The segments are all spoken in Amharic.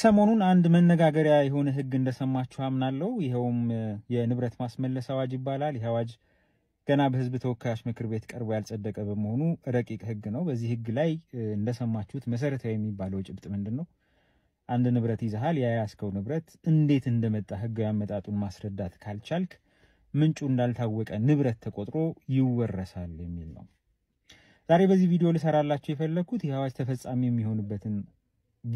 ሰሞኑን አንድ መነጋገሪያ የሆነ ህግ እንደሰማችሁ አምናለሁ ይሄውም የንብረት ማስመለስ አዋጅ ይባላል ይሄ አዋጅ ገና በህዝብ ተወካዮች ምክር ቤት ቀርቦ ያልጸደቀ በመሆኑ ረቂቅ ህግ ነው በዚህ ህግ ላይ እንደሰማችሁት መሰረታዊ የሚባለው ጭብጥ ምንድነው አንድ ንብረት ይዘሃል ያያስከው ንብረት እንዴት እንደመጣ ህግ ያመጣጡን ማስረዳት ካልቻልክ ምንጩ እንዳልታወቀ ንብረት ተቆጥሮ ይወረሳል የሚል ነው ዛሬ በዚህ ቪዲዮ ልሰራላችሁ የፈለኩት ይሄ አዋጅ ተፈጻሚ የሚሆንበትን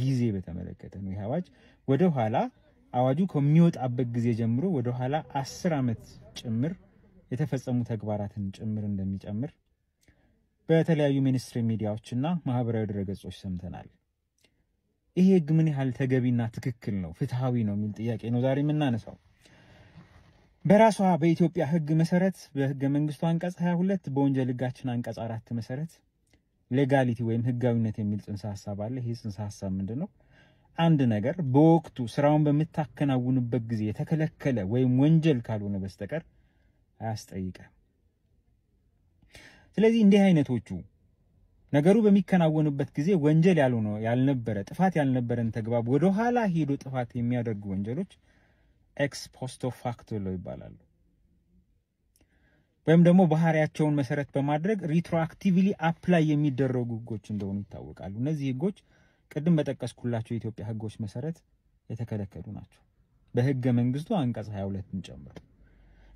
ጊዜ በተመለከተ ነው ይሃዋጅ ወደ ኋላ አዋጁ ከሚወጣበት ጊዜ ጀምሮ ወደ ኋላ 10 አመት ጭምር የተፈጸሙ ተግባራትን ጭምር እንደሚጨምር በተለያዩ ሚኒስትሪ ሚዲያዎችና ማህበራዊ ድረገጾች ሰምተናል ይሄ ህግ ምን ያህል ተገቢና ትክክል ነው ፍትሃዊ ነው የሚል ጥያቄ ነው ዛሬ የምናነሳው በራሷ በኢትዮጵያ ህግ መሰረት በህገ መንግስቱ አንቀጽ 22 በወንጀል ህጋችን አንቀጽ 4 መሰረት ሌጋሊቲ ወይም ህጋዊነት የሚል ጽንሰ ሐሳብ አለ ይሄ ጽንሰ ሐሳብ ምንድነው አንድ ነገር በወቅቱ ስራውን በመታከናውንበት ጊዜ የተከለከለ ወይም ወንጀል ካልሆነ በስተቀር አያስጠይቅም ስለዚህ እንዲህ አይነቶቹ ነገሩ በሚከናወንበት ጊዜ ወንጀል ያልሆነው ያልነበረ ጥፋት ያልነበረን ተግባብ ወደ ኋላ ሄዶ ጥፋት የሚያደርጉ ወንጀሎች ኤክስ ፖስቶ ፋክቶ ይባላሉ ወይም ደግሞ ባህሪያቸውን መሰረት በማድረግ ሪትሮአክቲቭሊ አፕላይ የሚደረጉ ህጎች እንደሆኑ ይታወቃሉ እነዚህ ህጎች ቀደም በተጠቀስኩላችሁ የኢትዮጵያ ህጎች መሰረት የተከለከሉ ናቸው በህገ መንግስቱ አንቀጽ 22ን ጨምሮ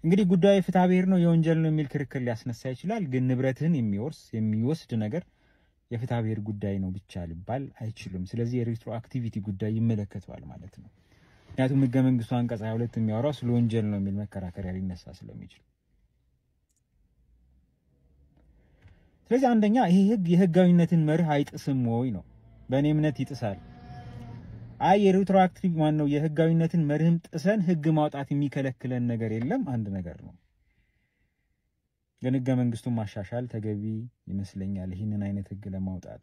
እንግዲህ ጉዳዩ ፍትሐብሔር ነው የወንጀል ነው የሚል ክርክር ሊያስነሳ ይችላል ግን ንብረትን የሚወስድ ነገር የፍትሐብሔር ጉዳይ ነው ብቻ ሊባል አይችልም ስለዚህ የሪትሮአክቲቪቲ ጉዳይ ይመለከተዋል ማለት ነው ምክንያቱም ህገ መንግስቱ አንቀጽ 22 የሚያወራው ስለ ወንጀል ነው የሚል መከራከሪያ ሊነሳ ስለሚችል ስለዚህ አንደኛ ይሄ ህግ የህጋዊነትን መርህ አይጥስም ወይ ነው በእኔ እምነት ይጥሳል አይ የሪትሮአክቲቭ ማን ነው የህጋዊነትን መርህም ጥሰን ህግ ማውጣት የሚከለክለን ነገር የለም አንድ ነገር ነው ግን ህገ መንግስቱን ማሻሻል ተገቢ ይመስለኛል ይሄንን አይነት ህግ ለማውጣት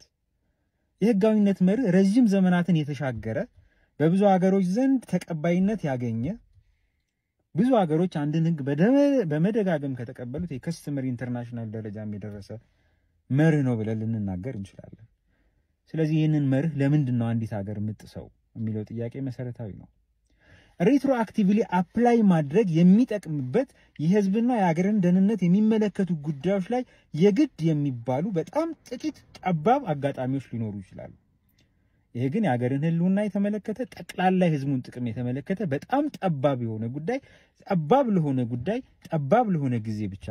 የህጋዊነት መርህ ረጅም ዘመናትን የተሻገረ በብዙ ሀገሮች ዘንድ ተቀባይነት ያገኘ ብዙ ሀገሮች አንድን ህግ በመደጋገም ከተቀበሉት የከስተመር ኢንተርናሽናል ደረጃም የደረሰ መርህ ነው ብለን ልንናገር እንችላለን ስለዚህ ይሄንን መርህ ለምንድን ነው አንዲት ሀገር ምጥሰው የሚለው ጥያቄ መሰረታዊ ነው ሪትሮአክቲቭሊ አፕላይ ማድረግ የሚጠቅምበት የህዝብና የሀገርን ደህንነት የሚመለከቱ ጉዳዮች ላይ የግድ የሚባሉ በጣም ጥቂት ጠባብ አጋጣሚዎች ሊኖሩ ይችላሉ ይሄ ግን ያገርን ህልውና የተመለከተ ጠቅላላ ህዝቡን ጥቅም የተመለከተ በጣም ጠባብ የሆነ ጉዳይ ጠባብ ለሆነ ጊዜ ብቻ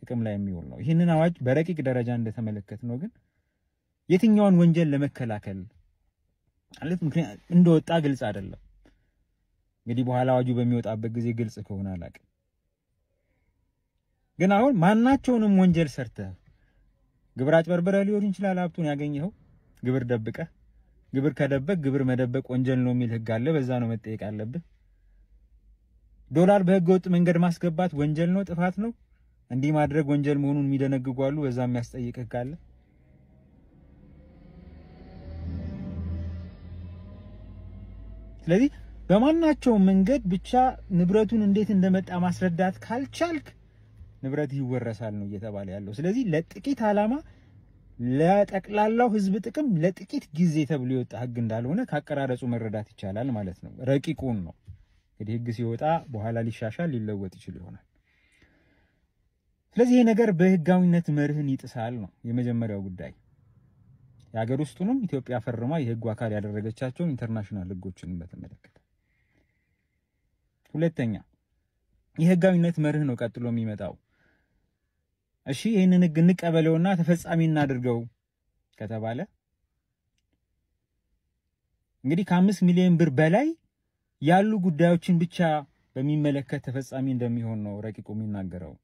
ጥቅም ላይ የሚውል ነው ይሄንን አዋጅ በረቂቅ ደረጃ እንደተመለከተ ነው ግን የትኛውን ወንጀል ለመከላከል ማለት ምክንያት እንደወጣ ግልጽ አይደለም እንግዲህ በኋላ አዋጁ በሚወጣበት ጊዜ ግልጽ ከሆነ አላቀ ግን አሁን ማናቸውንም ወንጀል ሰርተ ግብር አጭበርብረህ ሊሆን ይችላል ሀብቱን ያገኘው ግብር ደብቀ ግብር ከደበቅ ግብር መደበቅ ወንጀል ነው የሚል ህግ አለ በዛ ነው መጠየቅ ያለብህ ዶላር በህገ ወጥ መንገድ ማስገባት ወንጀል ነው ጥፋት ነው እንዲህ ማድረግ ወንጀል መሆኑን የሚደነግጉ አሉ በዛ የሚያስጠይቅ ህግ አለ ስለዚህ በማናቸው መንገድ ብቻ ንብረቱን እንዴት እንደመጣ ማስረዳት ካልቻልክ ንብረት ይወረሳል ነው እየተባለ ያለው ስለዚህ ለጥቂት አላማ ለጠቅላላው ህዝብ ጥቅም ለጥቂት ጊዜ ተብሎ የወጣ ህግ እንዳልሆነ ካቀራረጹ መረዳት ይቻላል ማለት ነው ረቂቁን ነው እንግዲህ ህግ ሲወጣ በኋላ ሊሻሻል ሊለወጥ ይችላል ይሆናል ስለዚህ ይሄ ነገር በህጋዊነት መርህን ይጥሳል ነው የመጀመሪያው ጉዳይ ያገር ውስጡንም ኢትዮጵያ ፈርማ የህግ አካል ያደረገቻቸው ኢንተርናሽናል ህጎችን በተመለከተ ሁለተኛ የህጋዊነት መርህ ነው ቀጥሎ የሚመጣው እሺ ይሄንን ህግ ንቀበለውና ተፈጻሚ እናድርገው ከተባለ እንግዲህ ከ5 ሚሊዮን ብር በላይ ያሉ ጉዳዮችን ብቻ በሚመለከት ተፈጻሚ እንደሚሆን ነው ረቂቁ የሚናገረው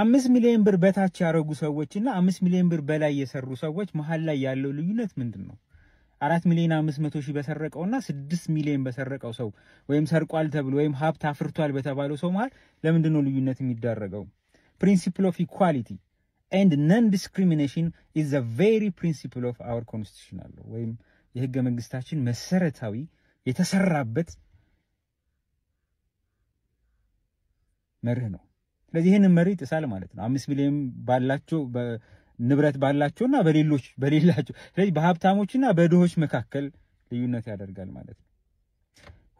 5 ሚሊዮን ብር በታች ያረጉ ሰዎችና 5 ሚሊዮን ብር በላይ የሰሩ ሰዎች መሃል ላይ ያለው ልዩነት ምንድነው 4 ሚሊዮን 500 ሺህ በሰረቀውና 6 ሚሊዮን በሰረቀው ሰው ወይም ሰርቋል ተብሎ ወይም ሀብት አፍርቷል በተባለው ሰው መሃል ለምንድን ነው ልዩነት የሚደረገው Principle of equality and non-discrimination is the very principle of our constitution ወይም የህገ መንግስታችን መሰረታዊ የተሰራበት መርህ ነው ስለዚህ ይሄንን መርህ ይጥሳል ማለት ነው 5 ሚሊዮን ባላቸው ንብረት ባላቸውና በሌሎች በሌላቸው ስለዚህ በሀብታሞችና በድሆች መካከል ልዩነት ያደርጋል ማለት ነው።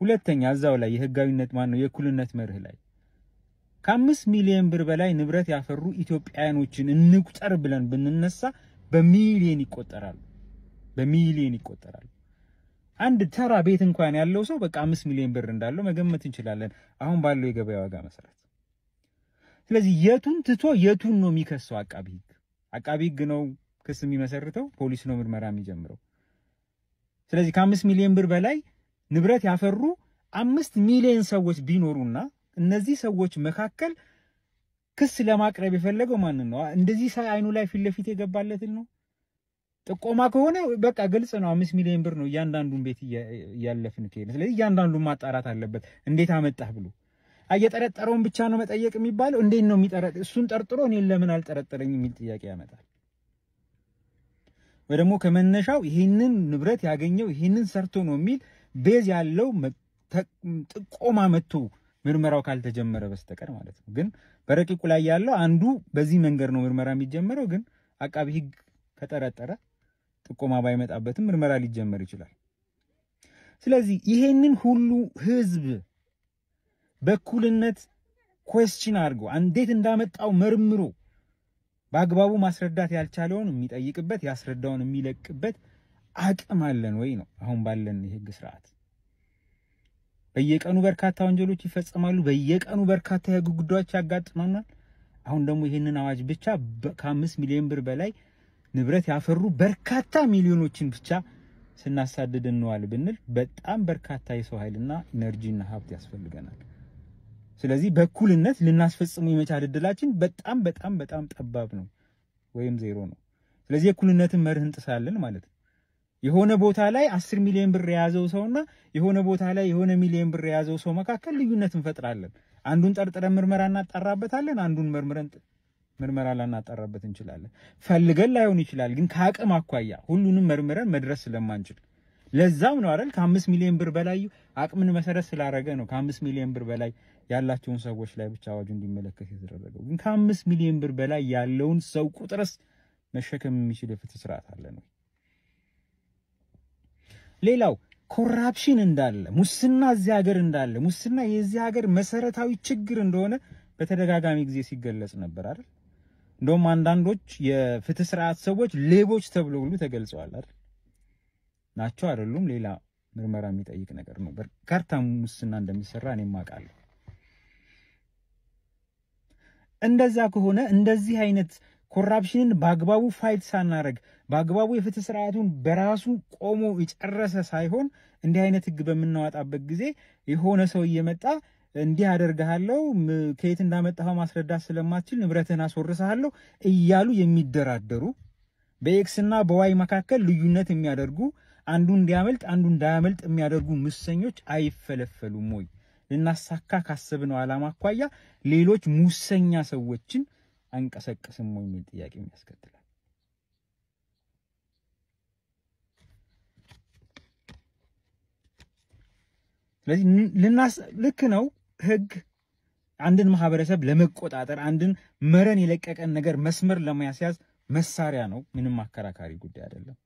ሁለተኛ አዛው ላይ የህጋዊነት ማን ነው የኩልነት መርህ ላይ ከ5 ሚሊዮን ብር በላይ ንብረት ያፈሩ ኢትዮጵያውያኖችን እንቁጠር ብለን ብንነሳ በሚሊዮን ይቆጠራል። አንድ ተራ ቤት እንኳን ያለው ሰው በቃ 5 ሚሊዮን ብር እንዳለው መገመት እንችላለን አሁን ባለው የገበያ ዋጋ መሰረት። ስለዚህ የቱን ትቶ የቱን ነው የሚከሰው? አቃቢ ህግ ነው ክስ የሚመሰርተው፣ ፖሊስ ነው ምርመራ የሚጀምረው። ስለዚህ ከ5 ሚሊዮን ብር በላይ ንብረት ያፈሩ 5 ሚሊዮን ሰዎች ቢኖሩና እነዚህ ሰዎች መካከል ክስ ለማቅረብ የፈለገው ማን ነው? እንደዚህ ሳይ አይኑ ላይ ፍለፊት የገባለት ነው። ጥቆማ ከሆነ በቃ ግልጽ ነው 5 ሚሊዮን ብር ነው ያንዳንዱን ቤት ያለፍን ከሆነ ስለዚህ ያንዳንዱን ማጣራት አለበት። እንዴት አመጣህ ብሎ አየጠረጠረውን ብቻ ነው መጠየቅ የሚባለው። እንዴት ነው የሚጠረጥ? እሱን ጠርጥሮ እኔ ለምን አልጠረጠረኝ የሚል ጥያቄ ያመጣል። ወደሞ ከመነሻው ይሄንን ንብረት ያገኘው ይሄንን ሰርቶ ነው የሚል ቤዝ ያለው ጥቆማ መጥቶ ምርመራው ካልተጀመረ በስተቀር ማለት ነው። ግን በረቂቁ ላይ ያለው አንዱ በዚህ መንገድ ነው ምርመራ የሚጀመረው። ግን አቃቢ ህግ ከተጠረጠረ ጥቆማ ባይመጣበትም ምርመራ ሊጀመር ይችላል። ስለዚህ ይሄንን ሁሉ ህዝብ በኩልነት question አድርጎ እንዴት እንዳመጣው መርምሮ በአግባቡ ማስረዳት ያልቻለውን የሚጠይቅበት ያስረዳውን የሚለቅበት አቅም አለን ወይ ነው አሁን ባለን የህግ ስርዓት። በየቀኑ በርካታ ወንጀሎች ይፈጸማሉ፣ በየቀኑ በርካታ የህግ ጉዳዮች ያጋጥማናል። አሁን ደግሞ ይሄንን አዋጅ ብቻ ከ5 ሚሊዮን ብር በላይ ንብረት ያፈሩ በርካታ ሚሊዮኖችን ብቻ ስናሳደድ እንዋል ብንል በጣም በርካታ የሰው ኃይልና ኢነርጂና ሀብት ያስፈልገናል። ስለዚህ በኩልነት ልናስፈጽሙ የመቻል እድላችን በጣም ጠባብ ነው ወይም ዜሮ ነው። ስለዚህ የኩልነትን መርህ እንጥሳለን ማለት ነው። የሆነ ቦታ ላይ 10 ሚሊዮን ብር ያዘው ሰውና የሆነ ቦታ ላይ የሆነ ሚሊዮን ብር ያዘው ሰው መካከል ልዩነት እንፈጥራለን። አንዱን ጠርጥረን ምርመራ እናጣራበታለን፣ አንዱን መርምረን ምርመራ ላናጣራበት እንችላለን። ፈልገን ላይሆን ይችላል፣ ግን ከአቅም አኳያ ሁሉንም መርምረን መድረስ ስለማንችል ለዛም ነው አይደል ከ5 ሚሊዮን ብር በላይ አቅምን መሰረት ስላደረገ ነው ከ5 ሚሊዮን ብር በላይ ያላቸውን ሰዎች ላይ ብቻ አዋጁ እንዲመለከት የተደረገው። ግን ከ5 ሚሊዮን ብር በላይ ያለውን ሰው ቁጥርስ መሸከም የሚችል የፍትህ ስርዓት አለ ነው? ሌላው ኮራፕሽን እንዳለ ሙስና እዚህ ሀገር እንዳለ ሙስና የዚህ ሀገር መሰረታዊ ችግር እንደሆነ በተደጋጋሚ ጊዜ ሲገለጽ ነበር አይደል? እንደውም አንዳንዶች የፍትህ ስርዓት ሰዎች ሌቦች ተብሎ ሁሉ ተገልጸዋል አይደል? ናቸው አይደሉም ሌላ ምርመራ የሚጠይቅ ነገር ነው። በርካታ ሙስና እንደሚሰራ እኔም አውቃለሁ። እንደዛ ከሆነ እንደዚህ አይነት ኮራፕሽንን በአግባቡ ፋይት ሳናረግ በአግባቡ የፍትህ ስርዓቱን በራሱ ቆሞ ይጨረሰ ሳይሆን እንዲህ አይነት ህግ በመናወጣበት ጊዜ የሆነ ሰው እየመጣ እንዲህ አደርጋለሁ ከየት እንዳመጣው ማስረዳት ስለማትችል ንብረትን አስወርሳለሁ እያሉ የሚደራደሩ በኤክስና በዋይ መካከል ልዩነት የሚያደርጉ አንዱ እንዲያመልጥ አንዱ እንዳያመልጥ የሚያደርጉ ሙሰኞች አይፈለፈሉም ወይ? ልናሳካ ካሰብነው ዓላማ አኳያ ሌሎች ሙሰኛ ሰዎችን አንቀሰቀስም ወይ የሚል ጥያቄ የሚያስከትላል። ስለዚህ ልክ ነው ህግ አንድን ማህበረሰብ ለመቆጣጠር አንድን መረን የለቀቀን ነገር መስመር ለማስያዝ መሳሪያ ነው። ምንም ማከራካሪ ጉዳይ አይደለም።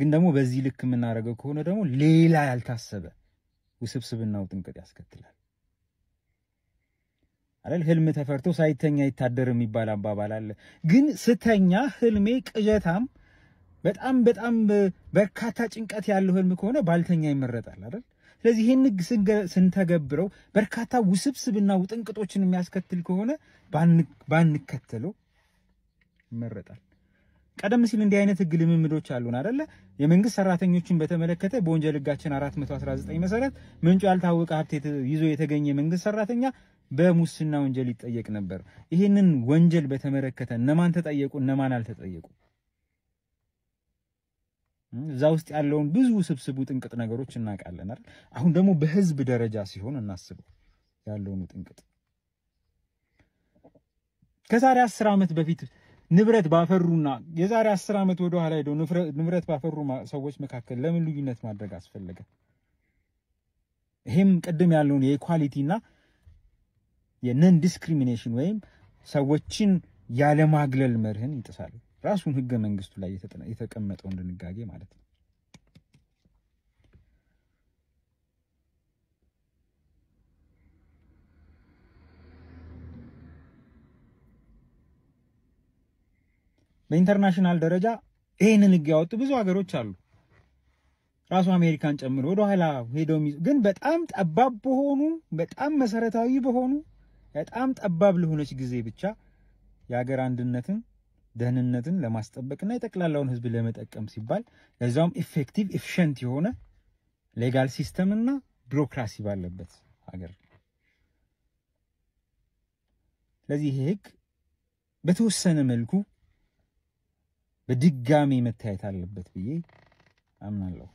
ግን ደግሞ በዚህ ልክ የምናደርገው ከሆነ ደግሞ ሌላ ያልታሰበ ውስብስብናው ጥንቅጥ ያስከትላል አይደል? ህልም ተፈርቶ ሳይተኛ ይታደር የሚባል አባባል አለ። ግን ስተኛ ህልሜ ቅዠታም በጣም በርካታ ጭንቀት ያለው ህልም ከሆነ ባልተኛ ይመረጣል አይደል? ስለዚህ ይሄን ህግ ስንተገብረው በርካታ ውስብስብና ውጥንቅጦችን የሚያስከትል ከሆነ ባንከተለው ይመረጣል። ቀደም ሲል እንዲህ አይነት ህግ ልምምዶች አሉን አይደለ? የመንግስት ሰራተኞችን በተመለከተ በወንጀል ህጋችን 419 መሰረት ምንጩ ያልታወቀ ሀብት ይዞ የተገኘ መንግስት ሰራተኛ በሙስና ወንጀል ይጠየቅ ነበር። ይሄንን ወንጀል በተመለከተ እነማን ተጠየቁ እነማን አልተጠየቁ እዛው ውስጥ ያለውን ብዙ ስብስቡ ጥንቅጥ ነገሮች እናቃለን አይደል? አሁን ደግሞ በህዝብ ደረጃ ሲሆን እናስበው ያለውን ጥንቅጥ። ከዛሬ 10 አመት በፊት ንብረት ባፈሩና የዛሬ 10 አመት ወደ ኋላ ሄዶ ንብረት ባፈሩ ሰዎች መካከል ለምን ልዩነት ማድረግ አስፈለገ? ይሄም ቀደም ያለውን የኢኳሊቲና የነን ዲስክሪሚኔሽን ወይም ሰዎችን ያለ ማግለል መርህን ይጥሳሉ ራሱን ህገ መንግስቱ ላይ የተቀመጠውን ድንጋጌ ማለት ነው በኢንተርናሽናል ደረጃ ይሄንን ህግ ያወጡ ብዙ ሀገሮች አሉ ራሱ አሜሪካን ጨምሮ ወደ ኋላ ሄዶም ግን በጣም ጠባብ በሆኑ በጣም መሰረታዊ በሆኑ በጣም ጠባብ ለሆነች ጊዜ ብቻ ያገር አንድነትን ደህንነትን ለማስጠበቅና የተቀላላውን ህዝብ ለመጠቀም ሲባል ለዛውም ኢፌክቲቭ ኢፊሺየንት የሆነ ሌጋል ሲስተም እና ቢሮክራሲ ባለበት ሀገር ስለዚህ ህግ በተወሰነ መልኩ በድጋሚ መታየት አለበት ብዬ አምናለሁ